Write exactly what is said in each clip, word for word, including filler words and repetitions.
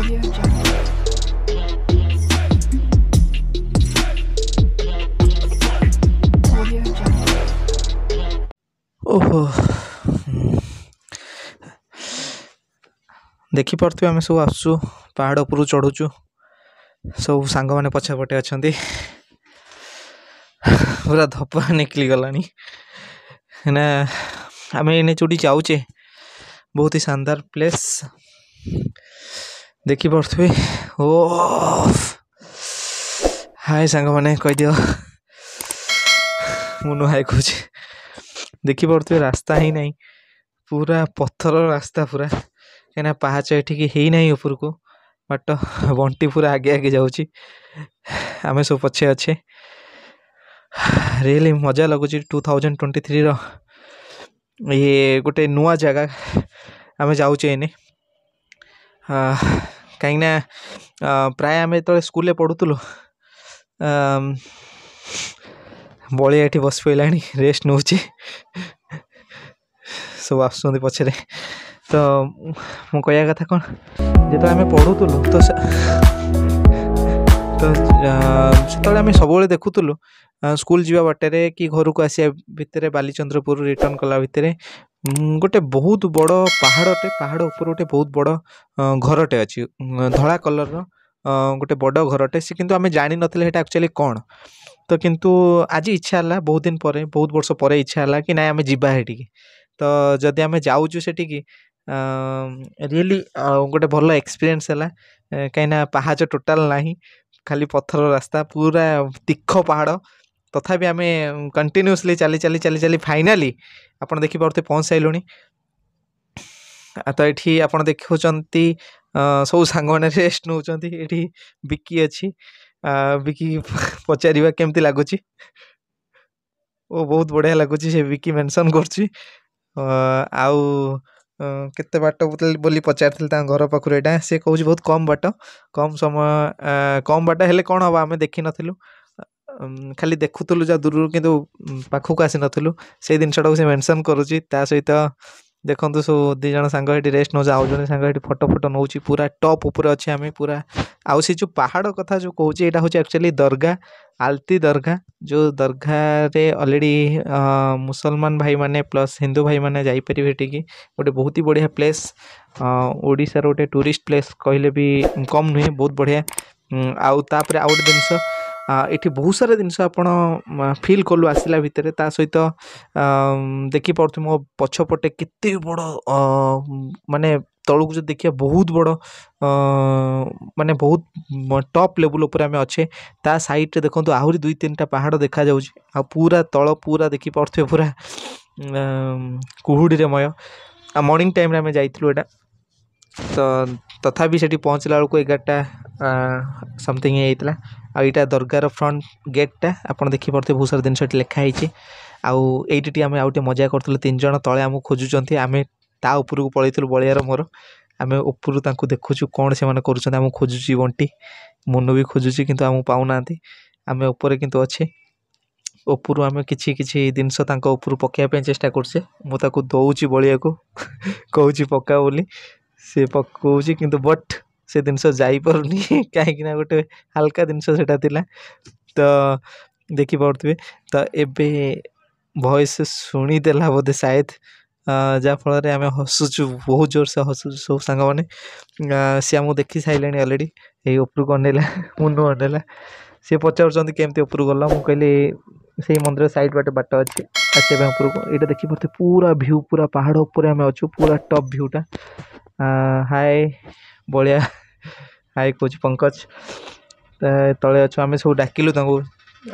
हो गया। ओहो देखी पार्थि आम सब आसु पहाड़ उपरू चढ़ुचु सब सांग मैंने पछापटे अच्छा पूरा धप्पा निकली गलानी ना आम इन्हें चोटी जाऊे बहुत ही शानदार प्लेस देखी पार्थि ओ हाय सांग मैंने कहीदि मुनु हाय कहे देखी पड़े रास्ता ही नहीं पूरा पत्थर रास्ता पूरा कहीं पहाच ये ऊपर को बाट बंटी पूरा आगे आगे जाऊँगी आम सब पछे अच्छे रियली मजा लगुच टू थाउजेंड ट्वेंटी थ्री ये गोटे नुआ जगह आम जाऊे इन कहीं प्राय आम जो स्कूल पढ़ुलु बलिया ये बस पड़ा रेस्ट नौ सब आस पचर तो मो कह कथा कौन जो आम पढ़ुलु तो से आम सब देखुलु स्कूल जावा बाटे कि घर को आसा भितर बालीचंद्रपुर रिटर्न कला भितर गोटे बहुत बड़ पहाड़टे पहाड़ उपर गोटे बहुत बड़ घरटे अच्छी धला कलर रोटे बड़ घरटे सी किंतु आम जानी नथिले हेटा एक्चुअली कौन तो किंतु आज इच्छा है बहुत दिन पर बहुत वर्ष पर इच्छा है कि ना आम जावाटी तो जदि आम जाऊँ से रियली गोटे भल एक्सपीरियंस है कहीं पहाच टोटाल ना खाली पत्थर रास्ता पूरा तीख पहाड़ तथा भी आम कंटिन्यूसली चली चली चली चली फाइनाली आप देखिए पहुँच सारू तो ये आप देखुं सब सांग मैंने रेस्ट नौ ये बिकी अच्छी बिकी पचार केमती लगुच ओ बहुत बढ़िया लगुच बिकी मेनसन कर बाट बोली पचार घर पाखर यहाँ सी कह बहुत कम बाट कम समय कम बाट हेले कौन हम आम देखी नथिलु खाली देखुलु जा दूर कि पाखक आसी नथिलु से जिनसटा से मेनसन करुच्ची ता सहित देखु सब दिज सांग रेस्ट नौ आउ जन सांग फटो फटो नौ पूरा टॉप ऊपर अच्छे आम पूरा आउ से जो पहाड़ कथा जो कहे यहाँ हूँ एक्चुअली दरगाह आल्टी दरगाह जो दरगाह रे ऑलरेडी मुसलमान भाई माने प्लस हिंदू भाई माने जापर की गोटे बहुत ही बढ़िया प्लेस ओडिशा गोटे टूरिस्ट प्लेस कहले भी कम नुहे बहुत बढ़िया आउे आउ गोटे जिनस ये बहुत सारा जिनस आप फिल कलु आसला भितर ता सहित देखी पार्थि मो पछपटे केते बड़ माने तौक जो देखिए बहुत बड़ माने बहुत टॉप लेवल ऊपर आम अच्छे ता सैड्रे देखो आहरी दुई तीन टा पहाड़ देखा जा पूरा तल पूरा देखी पार्थे पूरा कुहुड़ी मय आ मॉर्निंग टाइम आम जाइलु एटा तो तथा भी सेठी पहुँचला बेलू एगारटा समथिंग होता आ या दरगाह फ्रंट गेटा आप देखी पार्थे बहुत सारा जिनस लिखाही आईटी आम आउटे मजा करूँ तीन जन तले आम खोजुंट आम ता उपरकू पलैलु बलियार मोर आम उपर देखुचु कौन से कर आम खोजुची बंटी मुनु भी खोजुची किंतु आम पाऊना आम उपर किंतु अच्छे उपरू आम किसी किसी जिनस पकड़ापी चेष्टा करचे मुझे दौची बलिया को कहूँ पका बोली सी पकाऊँ किंतु बट से जिनस जापरूनी कहीं गोटे हालका जिनसा तो देखी पारे तो ये वॉइस शुणीदेला बोधे शायद जहाँफल आम हसुचु बहुत जोर से हसुचु सब सांग मैंने सी आम देखी सारे अलरेडी ये उपरकू अनैला मुनु अनैला सी पचार केमती उपरू गल मु कहली से मंदिर साइड बाट बाट अच्छे आसपा उपरकू ये देखी पड़ते पूरा भ्यू पूरा पहाड़ उपर आम अच्छू पूरा टॉप भ्यूटा हाय बढ़िया हाय कोच पंकज तले अच्छू आम सब डाकिलु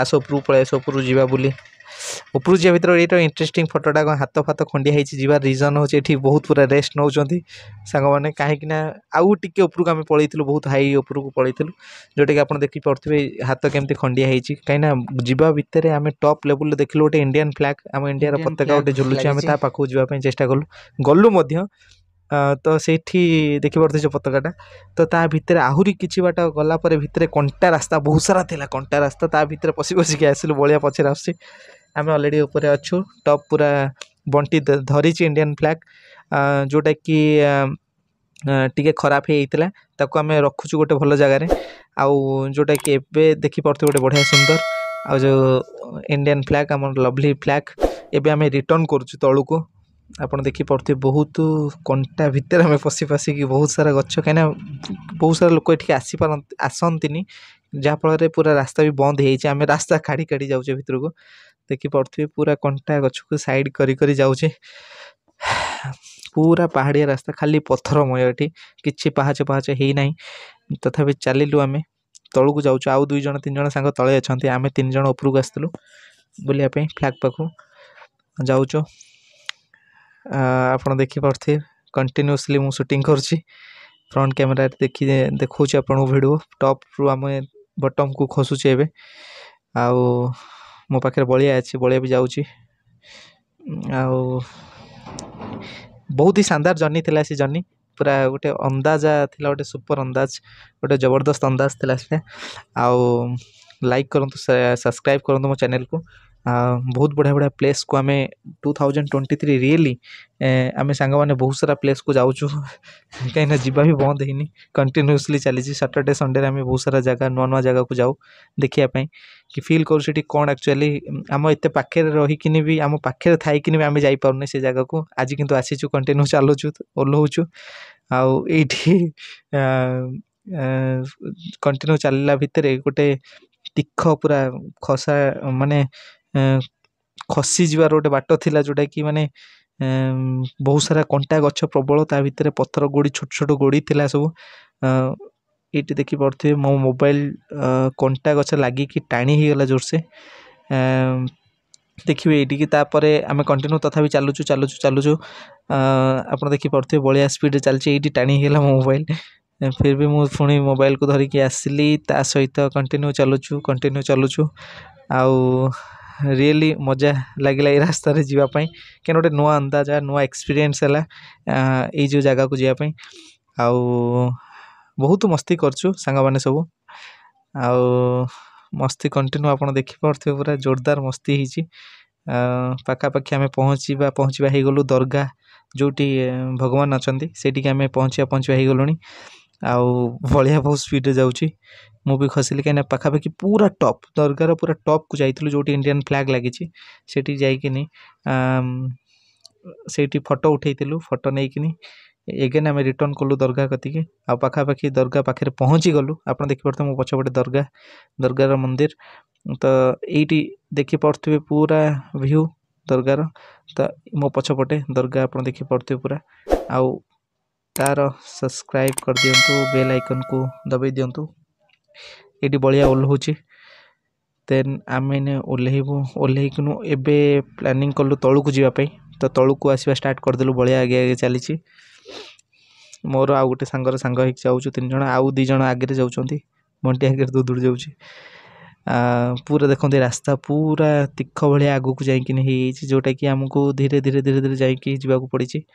आस उपरू पलै आस उपरू जावा बोली उपरू जा भर ये इंटरेस्टिंग फोटोटा हाथ फात खंडिया होगा रिजन हूँ ये बहुत पूरा रेस्ट नौ सांग मैंने कहीं आउ टे उपरक आम पलैलु बहुत हाई उपरक पलैलु जोटा कि आप देखी पारे हाथ केमती खंडिया कहीं जीवा भितर आम टॉप लेवल देखल गोटे इंडियन फ्लैग आम इंडिया पताका गोटे झुलुचे आम पाखक जावाई चेस्टा कलु गलु तो से देखी पारे जो पताकाटा तो ता भर आहरी किसी बाट गलापर भितर कंटा रास्ता बहुत सारा था कंटा रास्ता ता भर पशि पशिक आसलु बलिया पचर आस आम अलरेडी ऊपर अच्छू टॉप पूरा बंटी धरी इंडियन फ्लैग जोटा कि टिके खराब होता ताको आम रखुचु गोटे भल जगार आउटा कि देखी पार्थे गोटे बढ़िया सुंदर आ जो इंडियन फ्लैग आम लवली फ्लैग एबे आम रिटर्न करुचु तलू को आपड़ देखिपे बहुत कंटा भितर आम पशि पशिकी बहुत सारा गच कहीं बहुत सारा लोक ये आसपार आसती जहाँफल पूरा रास्ता भी बंद होमें रास्ता काढ़ी काढ़ी जाऊे भर को देखिपे पूरा कंटा गच को साइड कर जाऊे पूरा पहाड़िया रास्ता खाली पथरमय ये कि पहाच पहाच हो ना तथापि चलू आम तलू को जाऊँ आउ दुईज तीन जन सांग तले अच्छा आम तीन जन उपरकू आसलु बुलापी फ्लैग पाक जाऊच आप देखिपे कंटिन्यूसली मुझे सुटिंग करुच्ची फ्रंट कैमेरा देखी देखा आपको भिडियो टॉप रु आम बटम को खसुचे एवं आो पाखे बलिया अच्छे बलिया भी जाऊँगी आ बहुत ही शानदार जर्नी थी सी जर्नी पूरा गोटे अंदाजा थी गोटे सुपर अंदाज गोटे जबरदस्त अंदाज थी से लाइक करूँ सब्सक्राइब करूँ मो चैनल को आ, बहुत बढ़िया बढ़िया प्लेस को आमे two thousand twenty three really आमे सांग माने बहुत सारा प्लेस को जाऊँ कहीं जीवा भी बंद होनी कंटिन्यूसली चली सैटरडे संडे आम बहुत सारा जगह नुआ नुआ जगह को जाऊँ देखापी कि फिल करूँ कौन एक्चुअली आम एत पाखे रहीकिन भी आम पाखे थी भी आम जापारे से जगह को आज किंतु आसीचु कंटिन्यू चलुचु ओल्लाऊचु आउ ये कंटिन्यू चलला भितर गोटे तीख पूरा खसा माने खसी जीवार गोटे बाट थिला जोटा कि माने बहुत सारा कंटा गच प्रबल ता भितर पत्थर गोड़ी छोट छोट गोड़ी थिला सब ये देखिपे मो मोबाइल कंटा गच लगिकी टाणी होगा जोर से देखिए ये तापर आम कंटिन्यू तथा चलुचु चलुचु चलुचु आप देखिपे बढ़िया स्पीड चलती ये टाणी होगा मो मोबाइल फिर भी मुझे पुणी मोबाइल को धरिकी आसली ता सहित कंटिन्यू चलुचु कंटिन्यू चलुचु आउ रियली मजा लगे रास्तार जावाई क्या गोटे नुआ अंदाजा नुआ एक्सपीरियंस है ये जो जगह को जावाई आउ बहुत मस्ती करचु सांग माने सब आउ मस्ती कंटिन्यू आप देखिपे पूरा जोरदार मस्ती होती पखापाखि आम पहुँचवा पहुँचवा हो गलु दरगाह जोटी भगवान अच्छा से आम पहुँचवा पहुँचवा हो गलु आउ भलिया बहुत स्पीड जाऊँगी मु भी खसिली कहीं पखापाखि पूरा टॉप दरगाह पूरा टॉप को जाइलु जो इंडियन फ्लैग लगी जाकि से फटो उठेलु फटो नहीं एगेन आम रिटर्न कलु दरगाह कति आ पखापाखि दरगाह पाखे पहुँची गलु आप देखिपे मो पछपटे दरगाह दरगाह मंदिर तो ये देखिपे पूरा व्यू दरगाह तो मो पछपटे दरगाह आप देखिपे पूरा आउ तार सब्सक्राइब कर दिंतु बेल आइकन को दबाई दिंतु ये बढ़िया ओल्लाऊँचे देन आम ओल्लू ओल्लैकनु एबे प्लानिंग कलु तलू को जीवाई तो तलू को आसवा स्टार्ट करदेलु बढ़िया आगे आगे चली मोर आउ गोटे सांगर सांग जाऊँ तीन जन आउ दुई जन आगे जाऊँच बंटी आगे दूर जाऊँ पूरा देखते रास्ता पूरा तीख भाया आग को जाकि जोटा कि आमको धीरे धीरे धीरे धीरे जाकि पड़ी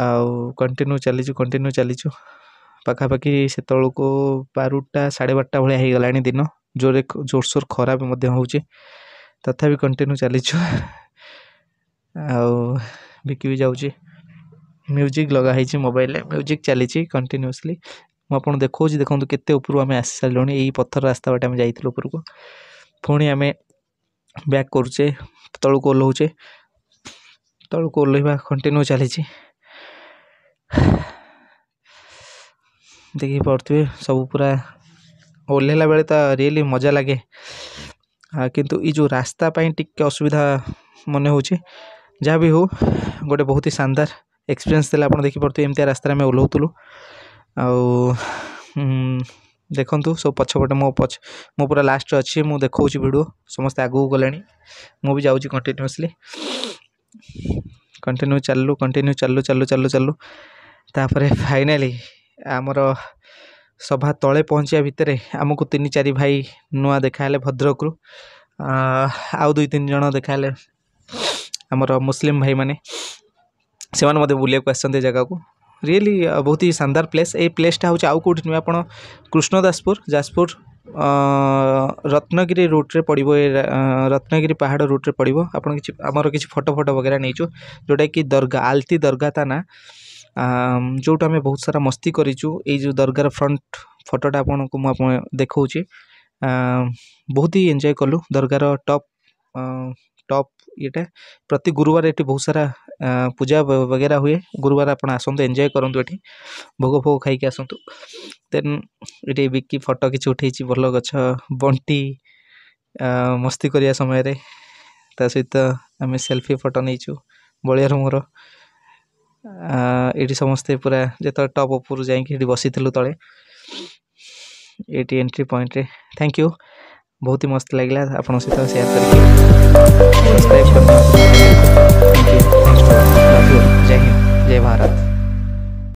आउ कंटिन्यू चलीचु कंटिन्यू चलीचु पखापाखि से तौक बारूटा साढ़े बारटा भाया हो गला दिन जोरे जोरसोर खरा भी हो तथा भी कंटिन्यू चलीचु आकी भी जाऊँगी म्यूजिक लगाई मोबाइल म्यूजिक चली कंटिन्यूसली मुझे देखा देखो केते ऊपर आम आसी सारू यही पथर रास्ता बाटे आम जाइलु ऊपर को पुणी आम बैक करुचे तौक ओल्लाऊे तौक ओल्लैवा कंटिन्यू चली देखिपे सब पूरा ओल्लैला बेले तो रियली मजा लगे किंतु ये जो रास्ता टिके असुविधा मन हो जहाँ भी हो गोटे बहुत ही शानदार एक्सपीरियंस देला आप देखिपे एमती रास्ते आम ओल्लाऊलु आ देखु सब पछपटे मो पछ मो पूरा लास्ट अच्छी मुझे देखा भिडियो समस्ते आगू गला मु भी जाऊँगी कंटिन्यूसली कंटिन्यू चलू कंटिन्यू चलू चलू चलू चलू तापर फाइनाली आमर सभा तले पहुँचा भितर आमको तीन चार भाई नुआ देखाले भद्रक रु आउ दुई तीन जन देखाले आमर मुस्लिम भाई माने से मैंने बुलाक आसते जगह को रियली बहुत ही शानदार प्लेस ये प्लेसटा हूँ आउ कौट नुह आप कृष्णदासपुर जाजपुर रत्नगिरी रूट्रे पड़ो रत्नगिरी पहाड़ रूट्रे पड़ो आप आमर किसी फटो फटो वगैरह नहींचु जोटा कि दरगाह आल्ती दरगाह ता ना जोटा आम बहुत सारा मस्ती करूँ। ये दरगार फ्रंट फटोटा आपण को मुझे देखा बहुत ही एंजॉय कलु। दरगार टॉप टॉप येटा प्रति गुरुवार ये बहुत सारा पूजा वगैरह हुए। गुरुवार आपड़ आसतु एंजॉय करूँ, ये भोग फोग खाई आसतु। देन ये बिकी फटो किसी उठे भल गच बंटी मस्ती करिया समय रे ता सहित आम सेल्फी फटो नहीं बलियार मोर। ये समस्ते पूरा जो टॉप उपर जाकि बसी तले ये एंट्री पॉइंट रे। थैंक यू, बहुत ही मस्त लगला आपन सहित शेयर करके सब्सक्राइब करना। जय हिंद, जय भारत।